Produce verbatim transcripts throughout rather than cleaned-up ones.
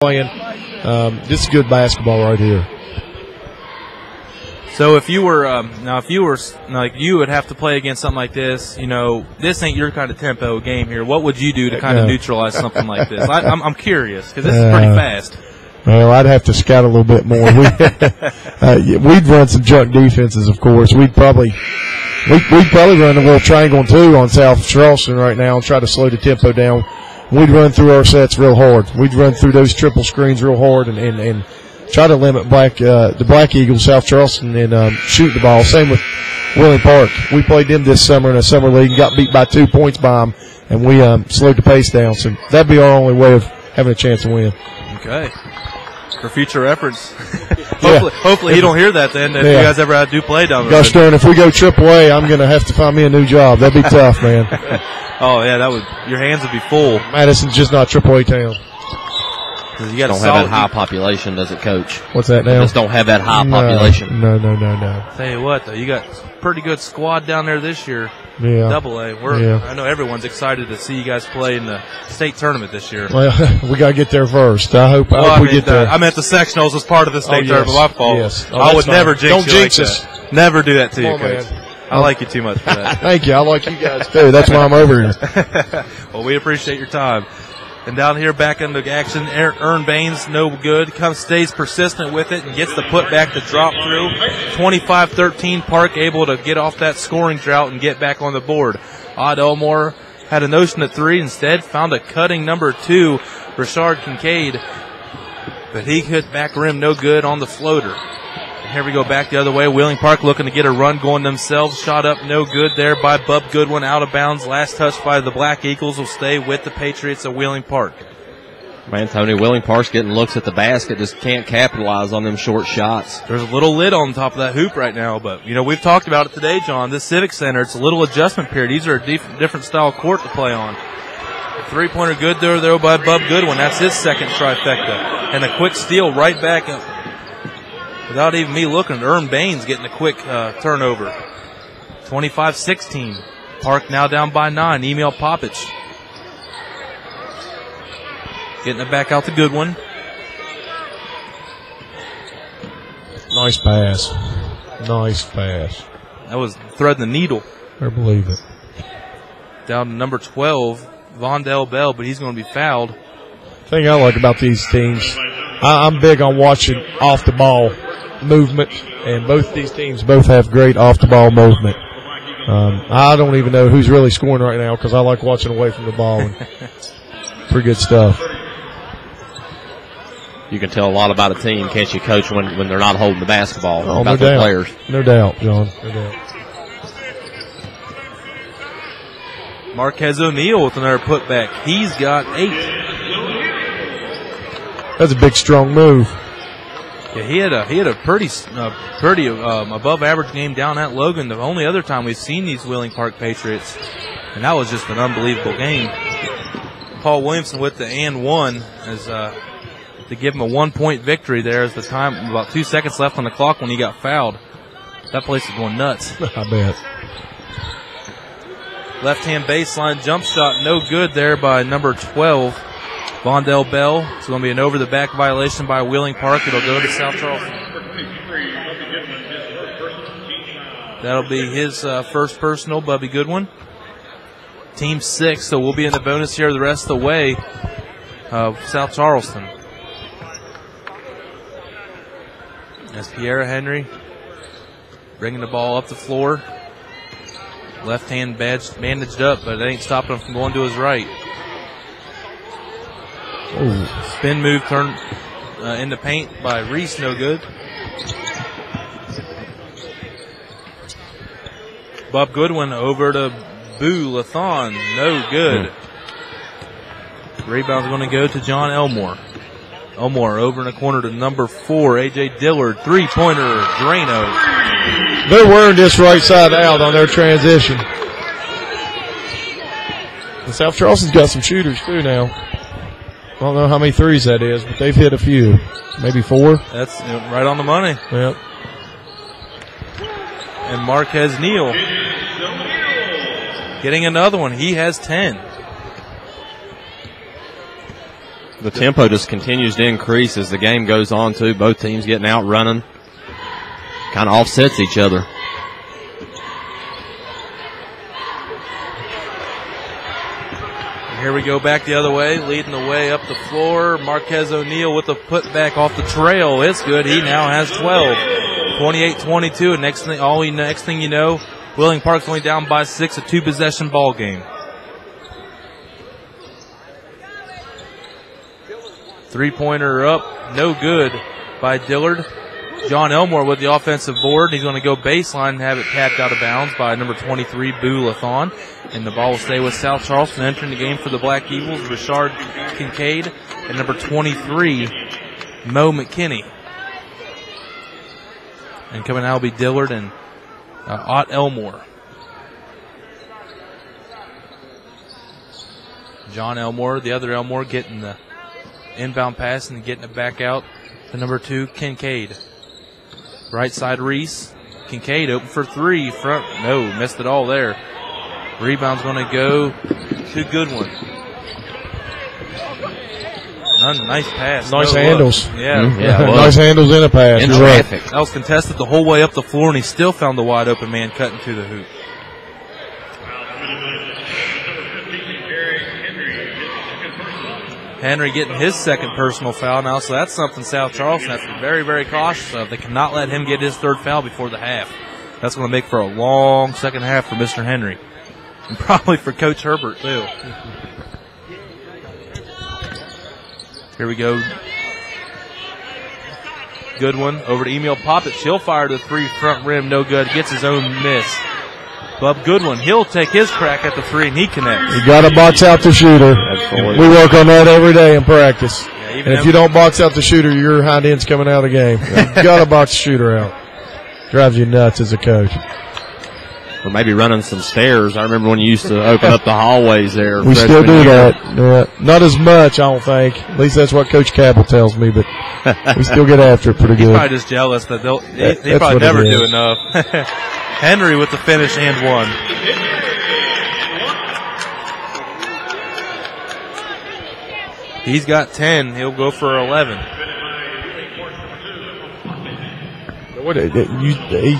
Playing. Um, this is good basketball right here. So if you were um, now, if you were like you would have to play against something like this, you know, this ain't your kind of tempo game here. What would you do to kind no. of neutralize something like this? I, I'm, I'm curious because this uh, is pretty fast. Well, I'd have to scout a little bit more. We, uh, we'd run some junk defenses, of course. We'd probably we'd, we'd probably run a little triangle and two on South Charleston right now and try to slow the tempo down. We'd run through our sets real hard. We'd run through those triple screens real hard and, and, and try to limit Black uh, the Black Eagles, South Charleston, and um, shoot the ball. Same with Willing Park. We played them this summer in a summer league and got beat by two points by them, and we um, slowed the pace down. So that'd be our only way of having a chance to win. Okay. For future efforts. hopefully, yeah. hopefully you don't hear that then if yeah. you guys ever do play down the road. Gosh darn, if we go triple A, I'm going to have to find me a new job. That'd be tough, man. Oh, yeah, that would your hands would be full. Madison's just not triple A town. You got don't have that high population, does it, Coach? What's that now? Just don't have that high no, population. No, no, no, no. Tell you what, though, you got a pretty good squad down there this year. Yeah. Double A. We're, yeah. I know everyone's excited to see you guys play in the state tournament this year. Well, we got to get there first. I hope, well, I hope I we mean, get there. The, I meant the sectionals was part of the state oh, yes. tournament. My fault. Yes. Oh, I would fine. never jinx don't you jinx like us. That. Never do that to Come you, on, Coach. Man. I like you too much for that. Thank you. I like you guys too. That's why I'm over here. Well, we appreciate your time. And down here, back into action, Ern Baines, no good. Comes, stays persistent with it, and gets the put back to drop through. twenty-five thirteen, Park able to get off that scoring drought and get back on the board. Odd Elmore had a notion at three, instead found a cutting number two, Rashard Kincaid. But he hit back rim, no good on the floater. Here we go back the other way. Wheeling Park looking to get a run going themselves. Shot up no good there by Bub Goodwin. Out of bounds. Last touch by the Black Eagles will stay with the Patriots at Wheeling Park. Man, Tony, Wheeling Park's getting looks at the basket. Just can't capitalize on them short shots. There's a little lid on top of that hoop right now. But, you know, we've talked about it today, John. This Civic Center, it's a little adjustment period. These are a diff different style court to play on. Three-pointer good there, though, by Bub Goodwin. That's his second trifecta. And a quick steal right back up. Without even me looking, Ern Baines getting a quick uh, turnover. twenty-five sixteen. Park now down by nine. Emil Popich getting it back out to Goodwin. Nice pass. Nice pass. That was threading the needle. I believe it. Down to number twelve, Vondell Bell, but he's going to be fouled. The thing I like about these teams, I, I'm big on watching off the ball movement, and both these teams both have great off-the-ball movement. Um, I don't even know who's really scoring right now because I like watching away from the ball. And pretty good stuff. You can tell a lot about a team, can't you, Coach, when, when they're not holding the basketball. Oh, about no the doubt. Players. No doubt, John. No doubt. Marquez O'Neal with another putback. He's got eight. That's a big, strong move. Yeah, he had a he had a pretty uh, pretty um, above average game down at Logan. The only other time we've seen these Wheeling Park Patriots, and that was just an unbelievable game. Paul Williamson with the and one as uh, to give him a one point victory there. As the time about two seconds left on the clock when he got fouled. That place is going nuts. I bet. Left hand baseline jump shot, no good there by number twelve. Vondell Bell. It's going to be an over-the-back violation by Wheeling Park. It'll go to South Charleston. That'll be his uh, first personal, Bubby Goodwin. Team six, so we'll be in the bonus here the rest of the way of South Charleston. That's Pierre Henry bringing the ball up the floor. Left hand badge bandaged up, but it ain't stopping him from going to his right. Ooh. Spin move turn uh, in the paint by Reese, no good. Bub Goodwin over to Boo Lathon, no good. Hmm. Rebound's going to go to John Elmore. Elmore over in the corner to number four, A J. Dillard, three-pointer, Drano. They're wearing this right side out on their transition. And South Charleston's got some shooters too now. I don't know how many threes that is, but they've hit a few. Maybe four. That's right on the money. Yep. And Marquez Neal getting another one. He has ten. the tempo just continues to increase as the game goes on, too. Both teams getting out running. Kind of offsets each other. Here we go back the other way, leading the way up the floor. Marquez O'Neal with a putback off the trail. It's good. He now has twelve. twenty-eight twenty-two. And next thing, all he, next thing you know, Wheeling Park's only down by six, a two-possession ball game. Three-pointer up, no good by Dillard. John Elmore with the offensive board. He's going to go baseline and have it tapped out of bounds by number twenty-three, Boo Lathon. And the ball will stay with South Charleston. Entering the game for the Black Eagles, Rashard Kincaid and number twenty-three, Mo McKinney. And coming out will be Dillard and uh, Ott Elmore. John Elmore, the other Elmore, getting the inbound pass and getting it back out to number two, Kincaid. Right side, Reese. Kincaid open for three. Front, no, missed it all there. Rebound's going to go to Goodwin. Nice pass. Nice no handles. Look. Yeah. Mm-hmm. yeah nice handles in a pass. In traffic. Right. That was contested the whole way up the floor, and he still found the wide open man cutting through the hoop. Henry getting his second personal foul now, so that's something South Charleston has to be very, very cautious of. They cannot let him get his third foul before the half. That's going to make for a long second half for Mister Henry. And probably for Coach Herbert, too. Here we go. Good one over to Emil Poppett. She'll fire to the three, front rim, no good. Gets his own miss. Bub Goodwin, he'll take his crack at the three, and he connects. You got to box out the shooter. Absolutely. We work on that every day in practice. Yeah, and if you don't box out the shooter, your hind end's coming out of the game. You got to box the shooter out. Drives you nuts as a coach. Or maybe running some stairs. I remember when you used to open up the hallways there. We still do year. that. Uh, not as much, I don't think. At least that's what Coach Cabell tells me, but we still get after it pretty good. He's probably just jealous that they'll, they, that, they probably never do enough. Henry with the finish and one. He's got ten. He'll go for eleven. What, you,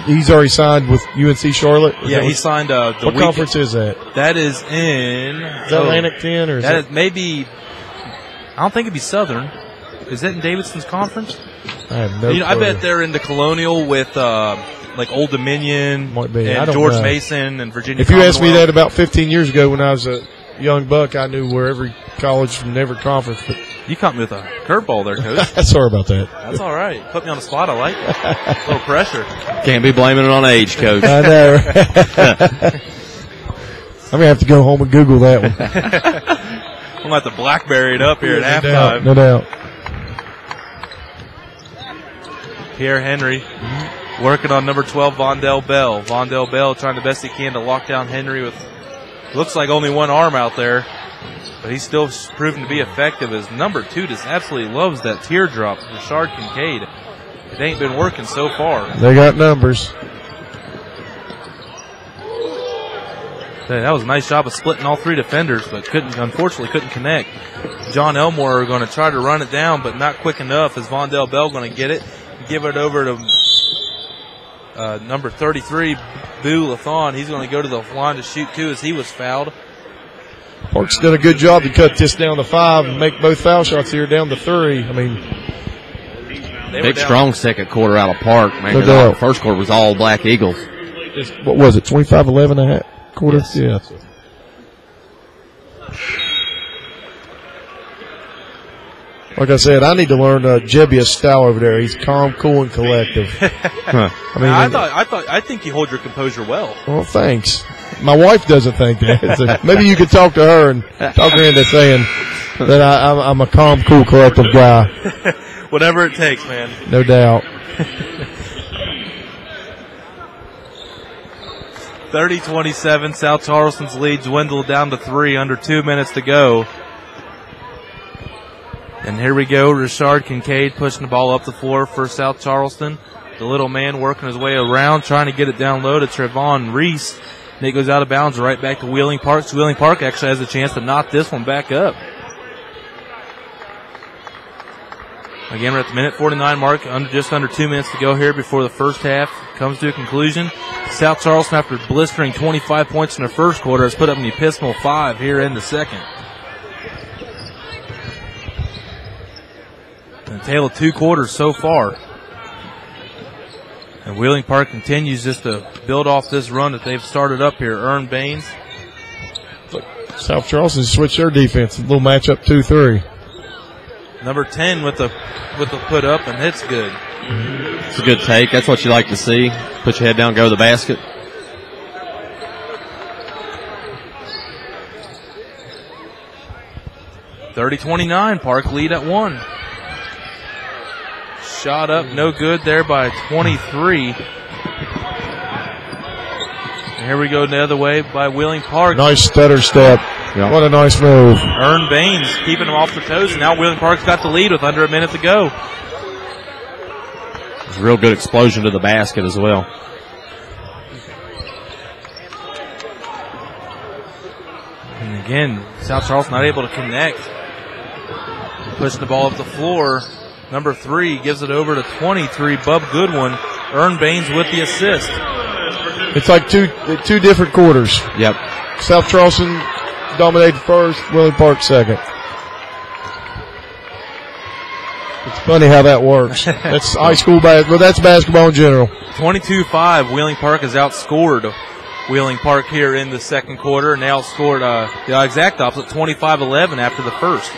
he's already signed with U N C Charlotte? Is yeah, he signed uh, the What weekend. Conference is that? That is in... Is that oh, Atlantic Ten? Or is that it? Is maybe... I don't think it'd be Southern. Is that in Davidson's conference? I have no you know, I bet they're in the Colonial with... Uh, like Old Dominion and George know. Mason and Virginia. If you asked me that about fifteen years ago when I was a young buck, I knew where every college from every conference. But you caught me with a curveball there, Coach. Sorry about that. That's all right. Put me on the spot. I like that. A little pressure. Can't be blaming it on age, Coach. I know. I'm going to have to go home and Google that one. I'm going to have to Blackberry it up here at no halftime. Doubt, no doubt. Pierre Henry. Mm-hmm. Working on number twelve, Vondell Bell. Vondell Bell trying the best he can to lock down Henry with, looks like only one arm out there, but he's still proven to be effective as number two just absolutely loves that teardrop, Rashard Kincaid. It ain't been working so far. They got numbers. That was a nice job of splitting all three defenders, but couldn't, unfortunately couldn't connect. John Elmore going to try to run it down, but not quick enough as Vondell Bell going to get it, give it over to Uh, number thirty-three, Boo Lathon. He's going to go to the line to shoot, too, as he was fouled. Park's done a good job to cut this down to five and make both foul shots here down to three. I mean, they big, strong second quarter out of Park. Man, no doubt. The first quarter was all Black Eagles. Just, what was it, twenty-five eleven a half quarter? Yes. Yeah. Like I said, I need to learn uh, Jebbia's style over there. He's calm, cool, and collective. Huh. I mean, I thought, I thought, I think you hold your composure well. Well, thanks. My wife doesn't think that. So maybe you could talk to her and talk her into saying that I, I'm, I'm a calm, cool, collective guy. Whatever it takes, man. No doubt. thirty twenty-seven, South Charleston's lead dwindled down to three, under two minutes to go. And here we go, Rashard Kincaid pushing the ball up the floor for South Charleston. The little man working his way around, trying to get it down low to Trevon Reese. And it goes out of bounds right back to Wheeling Park. So Wheeling Park actually has a chance to knock this one back up. Again, we're at the minute forty-nine mark, under just under two minutes to go here before the first half comes to a conclusion. South Charleston, after blistering twenty-five points in the first quarter, has put up an episcopal five here in the second. And a tale of two quarters so far. And Wheeling Park continues just to build off this run that they've started up here. Earn Baines. South Charleston switched their defense. A little matchup two three. Number ten with the with the put up, and it's good. It's a good take. That's what you like to see. Put your head down, go to the basket. thirty twenty-nine, Park lead at one. Shot up, no good there by twenty-three. And here we go the other way by Wheeling Park. Nice stutter step. Yeah. What a nice move. Earn Baines keeping him off the toes, and now Wheeling Park's got the lead with under a minute to go. It's a real good explosion to the basket as well. And again, South Charleston not able to connect. Pushing the ball up the floor. Number three gives it over to twenty-three, Bub Goodwin. Earn Baines with the assist. It's like two two different quarters. Yep. South Charleston dominated first, Wheeling Park second. It's funny how that works. That's high school basketball. That's basketball in general. twenty-two five, Wheeling Park has outscored Wheeling Park here in the second quarter. Now scored uh, the exact opposite, twenty-five eleven after the first.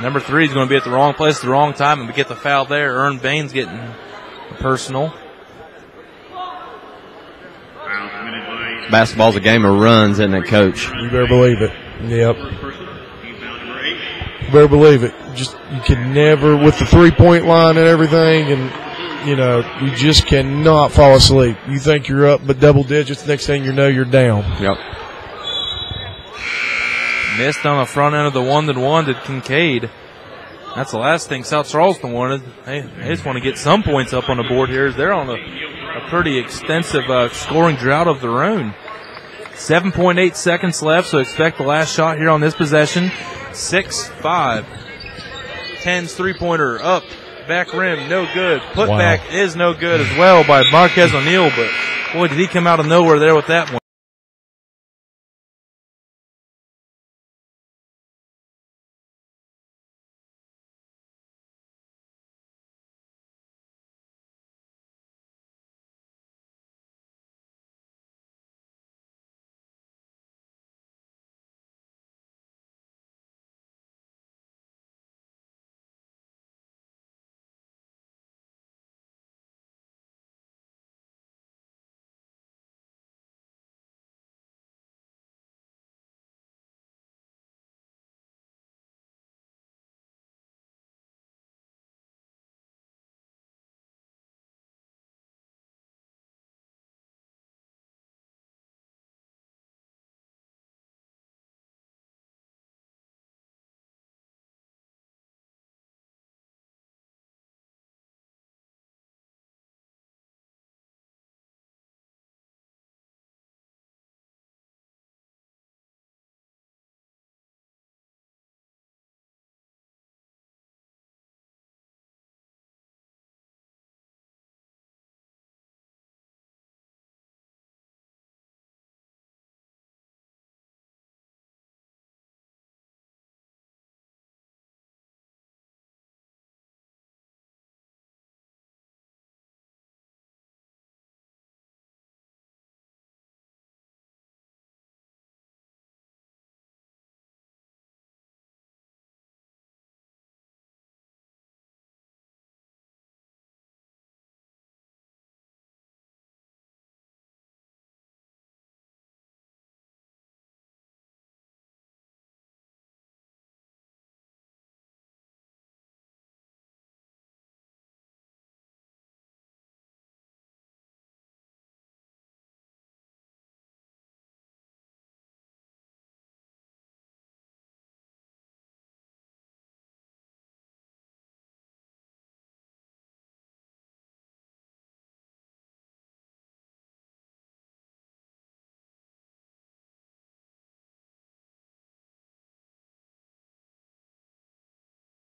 Number three is going to be at the wrong place at the wrong time, and we get the foul there. Earn Baines getting personal. Basketball's a game of runs, isn't it, Coach? You better believe it. Yep. You better believe it. Just you can never, with the three-point line and everything, and, you know, you just cannot fall asleep. You think you're up but double digits. Next thing you know, you're down. Yep. Missed on the front end of the one-to-one to Kincaid. That's the last thing South Charleston wanted. They, they just want to get some points up on the board here. They're on a, a pretty extensive uh, scoring drought of their own. seven point eight seconds left, so expect the last shot here on this possession. six five. Ten's three-pointer up. Back rim, no good. Put wow. Back is no good as well by Marquez O'Neal, but boy, did he come out of nowhere there with that one.